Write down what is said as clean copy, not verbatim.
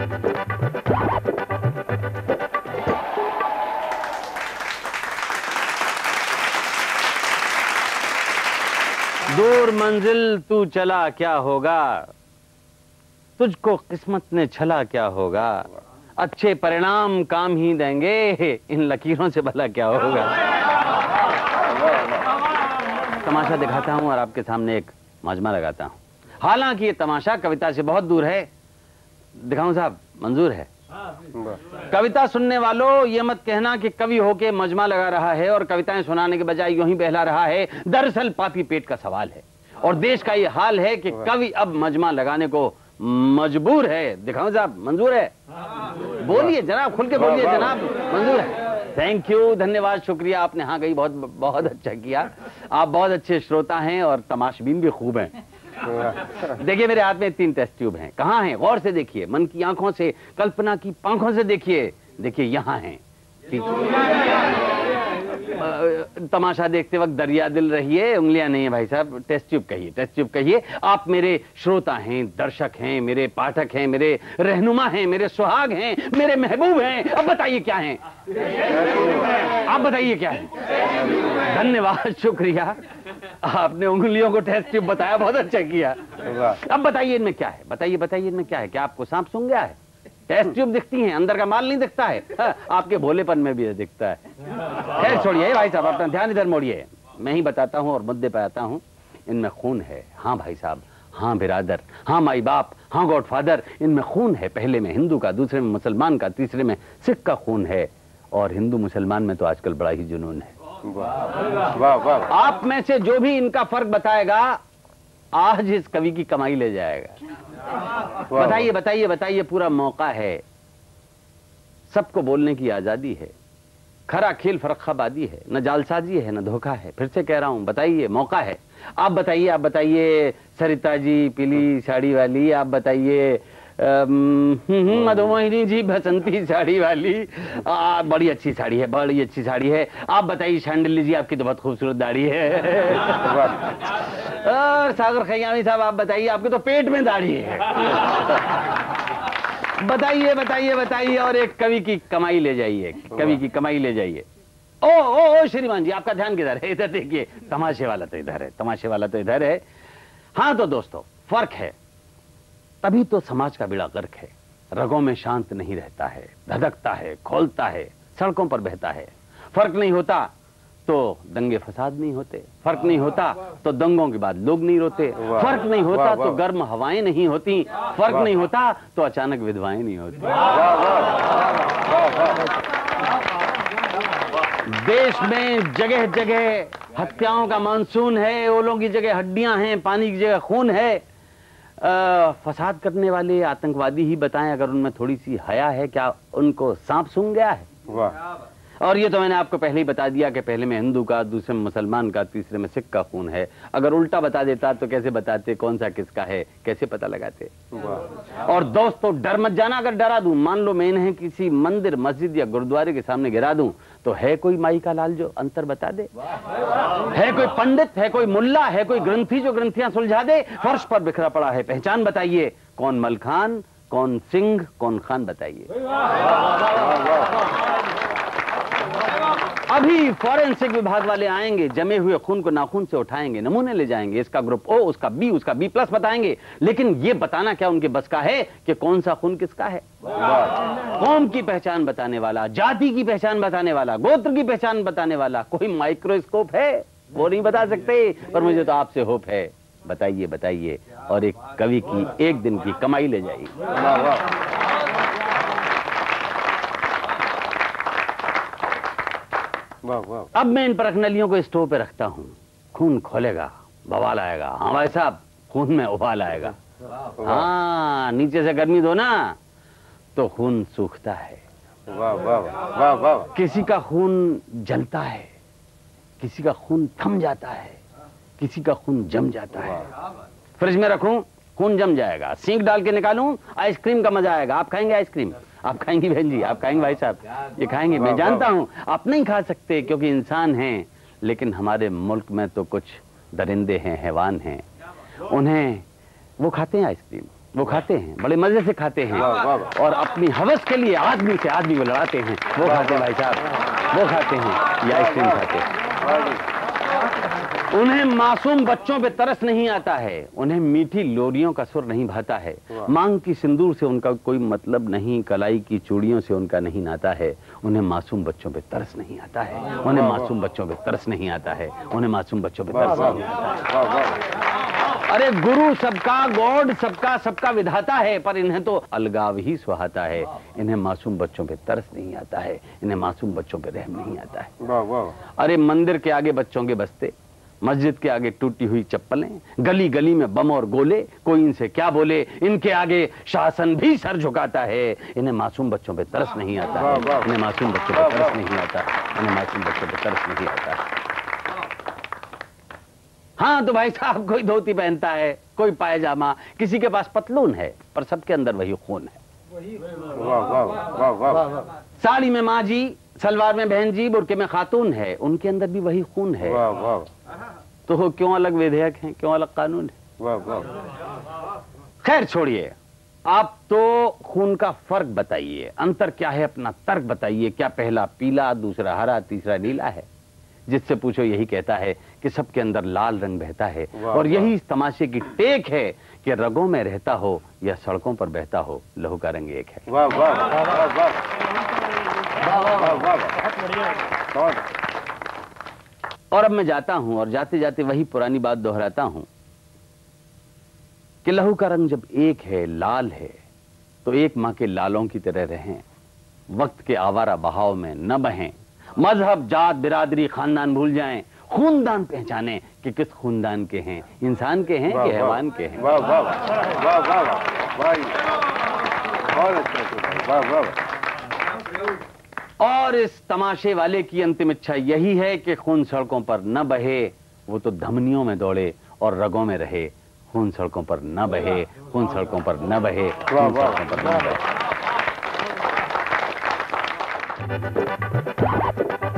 दूर मंजिल तू चला क्या होगा, तुझको किस्मत ने छला क्या होगा। अच्छे परिणाम काम ही देंगे, इन लकीरों से भला क्या होगा। तमाशा दिखाता हूं और आपके सामने एक माजमा लगाता हूं। हालांकि ये तमाशा कविता से बहुत दूर है। दिखाऊं साहब, मंजूर है? कविता सुनने वालों, ये मत कहना कि कवि होके मजमा लगा रहा है और कविताएं सुनाने के बजाय यूं ही बहला रहा है। दरअसल पापी पेट का सवाल है और देश का ये हाल है कि कवि अब मजमा लगाने को मजबूर है। दिखाऊं साहब, मंजूर है? बोलिए जनाब, खुल के बोलिए जनाब, मंजूर है। थैंक यू, धन्यवाद, शुक्रिया। आपने हाँ कही, बहुत बहुत अच्छा किया। आप बहुत अच्छे श्रोता हैं और तमाशबीन भी खूब हैं। देखिए मेरे हाथ में 3 टेस्ट ट्यूब हैं। कहाँ हैं? गौर से देखिए, मन की आंखों से, कल्पना की पांखों से देखिए। देखिए यहाँ हैं। तमाशा देखते वक्त दरिया दिल रहिए, उंगलियां नहीं है भाई साहब, टेस्ट ट्यूब कहिए, टेस्ट ट्यूब कहिए। आप मेरे श्रोता हैं, दर्शक हैं, मेरे पाठक हैं, मेरे रहनुमा हैं, मेरे सुहाग हैं, मेरे महबूब हैं। अब बताइए क्या हैं? आप बताइए क्या हैं? धन्यवाद, शुक्रिया। आपने उंगलियों को टेस्ट ट्यूब बताया, बहुत अच्छा किया। अब बताइए इनमें क्या है, बताइए बताइए इनमें क्या है। क्या आपको सांप सूंघ गया है? टेस्ट ट्यूब दिखती हैं, अंदर का माल नहीं दिखता है। आपके भोलेपन में भी दिखता है। खैर छोड़िए भाई साहब, अपना ध्यान इधर मोड़िए। मैं ही बताता हूँ और मुद्दे पर आता हूँ। इनमें खून है। हाँ भाई साहब, हाँ बिरादर, हाँ माई बाप, हाँ गॉडफादर, इनमें खून है। पहले में हिंदू का, दूसरे में मुसलमान का, तीसरे में सिख का खून है। और हिंदू मुसलमान में तो आजकल बड़ा ही जुनून है। आप में से जो भी इनका फर्क बताएगा, आज इस कवि की कमाई ले जाएगा। बताइए बताइए बताइए, पूरा मौका है, सबको बोलने की आजादी है। खरा खेल फर्खाबादी है, न जालसाजी है, न धोखा है। फिर से कह रहा हूं, बताइए, मौका है। आप बताइए, आप बताइए। सरिता जी, पीली साड़ी वाली, आप बताइए। मधुमोहिनी जी, बसंती साड़ी वाली, बड़ी अच्छी साड़ी है, बड़ी अच्छी साड़ी है। आप बताइए। शांडिली जी, आपकी तो बहुत खूबसूरत दाढ़ी है। और सागर खयामी साहब, आप बताइए, आपके तो पेट में दाढ़ी है। बताइए बताइए बताइए, और एक कवि की कमाई ले जाइए, कवि की कमाई ले जाइए। ओ ओ ओ श्रीमान जी, आपका ध्यान किधर है? इधर देखिए, तमाशे वाला तो इधर है, तमाशे वाला तो इधर है। हाँ तो दोस्तों, फर्क है, तभी तो समाज का बेड़ा गर्क है। रगों में शांत नहीं रहता है, धधकता है, खोलता है, सड़कों पर बहता है। फर्क नहीं होता तो दंगे फसाद नहीं होते, फर्क नहीं होता तो दंगों के बाद लोग नहीं रोते, फर्क नहीं होता तो गर्म हवाएं नहीं होती, फर्क नहीं होता तो अचानक विधवाएं नहीं होती। देश में जगह जगह हत्याओं का मानसून है, ओलों की जगह हड्डियां हैं, पानी की जगह खून है। फसाद करने वाले आतंकवादी ही बताएं, अगर उनमें थोड़ी सी हया है, क्या उनको सांप सूंघ गया है? वाह। और ये तो मैंने आपको पहले ही बता दिया कि पहले में हिंदू का, दूसरे में मुसलमान का, तीसरे में सिख का खून है। अगर उल्टा बता देता तो कैसे बताते, कौन सा किसका है, कैसे पता लगाते? और दोस्तों, डर मत जाना। अगर डरा दूं, मान लो मैं इन्हें किसी मंदिर, मस्जिद या गुरुद्वारे के सामने गिरा दूं, तो है कोई माई का लाल जो अंतर बता दे? है कोई पंडित, है कोई मुल्ला, है कोई ग्रंथी जो ग्रंथियां सुलझा दे? फर्श पर बिखरा पड़ा है, पहचान बताइए, कौन मलखान, कौन सिंह, कौन खान, बताइए। अभी फॉरेंसिक विभाग वाले आएंगे, जमे हुए खून को नाखून से उठाएंगे, नमूने ले जाएंगे, इसका ग्रुप ओ, उसका बी, उसका बी प्लस बताएंगे। लेकिन ये बताना क्या उनके बस का है कि कौन सा खून किसका है? कौम की पहचान बताने वाला, जाति की पहचान बताने वाला, गोत्र की पहचान बताने वाला कोई माइक्रोस्कोप है? वो नहीं बता सकते, पर मुझे तो आपसे होप है। बताइए बताइए, और एक कवि की एक दिन की कमाई ले जाइए। अब मैं इन परखनलियों को स्टोव पे रखता हूँ। खून खोलेगा, बवाल आएगा। हाँ भाई साहब, खून में उबाल आएगा। हाँ, नीचे से गर्मी दो ना तो खून सूखता है। किसी का खून जलता है, किसी का खून थम जाता है, किसी का खून जम जाता है। फ्रिज में रखूं, खून जम जाएगा। सींग डाल के निकालूं, आइसक्रीम का मजा आएगा। आप खाएंगे आइसक्रीम? आप खाएंगी बहन जी? आप खाएंगे भाई साहब? ये खाएंगे, मैं जानता हूं। आप नहीं खा सकते क्योंकि इंसान हैं, लेकिन हमारे मुल्क में तो कुछ दरिंदे हैं, हैवान हैं, उन्हें वो खाते हैं आइसक्रीम। वो खाते हैं, बड़े मजे से खाते हैं और अपनी हवस के लिए आदमी से आदमी को लड़ाते हैं। वो खाते भाई साहब, वो खाते हैं या आइसक्रीम खाते हैं। उन्हें मासूम बच्चों पे तरस नहीं आता है, उन्हें मीठी लोरियों का सुर नहीं भाता है, मांग की सिंदूर से उनका कोई मतलब नहीं, कलाई की चूड़ियों से उनका नहीं नाता है। उन्हें मासूम बच्चों पे तरस नहीं आता है, उन्हें मासूम बच्चों पे तरस नहीं आता है, उन्हें मासूम बच्चों पे तरस नहीं आता है। अरे गुरु सबका, गॉड सबका, सबका विधाता है, पर इन्हें तो अलगाव ही सुहाता है। इन्हें मासूम बच्चों पे तरस नहीं आता है, इन्हें मासूम बच्चों पे रहम नहीं आता है। वाह वाह। अरे मंदिर के आगे बच्चों के बस्ते, मस्जिद के आगे टूटी हुई चप्पलें, गली गली में बम और गोले, कोई इनसे क्या बोले, इनके आगे शासन भी सर झुकाता है। इन्हें मासूम बच्चों पे तरस नहीं आता है, इन्हें मासूम बच्चों पे तरस नहीं आता है, इन्हें मासूम बच्चों पे तरस नहीं आता है। हाँ तो भाई साहब, कोई धोती पहनता है, कोई पायजामा, किसी के पास पतलून है, पर सबके अंदर वही खून है। साड़ी में माँ जी, सलवार में बहन जी, बुरके में खातून है, उनके अंदर भी वही खून है। तो क्यों अलग विधेयक हैं, क्यों अलग कानून है? खैर छोड़िए, आप तो खून का फर्क बताइए, अंतर क्या है, अपना तर्क बताइए। क्या पहला पीला, दूसरा हरा, तीसरा नीला है? जिससे पूछो यही कहता है कि सबके अंदर लाल रंग बहता है। और यही इस तमाशे की टेक है कि रगों में रहता हो या सड़कों पर बहता हो, लहू का रंग एक है। वाह वाह वाह वाह वाह। और अब मैं जाता हूं और जाते जाते वही पुरानी बात दोहराता हूं कि लहू का रंग जब एक है, लाल है, तो एक मां के लालों की तरह रहें, वक्त के आवारा बहाव में न बहें, मजहब, जात, बिरादरी, खानदान भूल जाएं, खूनदान पहचाने कि किस खूनदान के हैं, इंसान के हैं कि हैवान के हैं। वाह वाह वाह वाह वाह वाह। और इस तमाशे वाले की अंतिम इच्छा यही है कि खून सड़कों पर न बहे, वो तो धमनियों में दौड़े और रगों में रहे। खून सड़कों पर न बहे, खून सड़कों पर न बहे, खून सड़कों पर न बहे।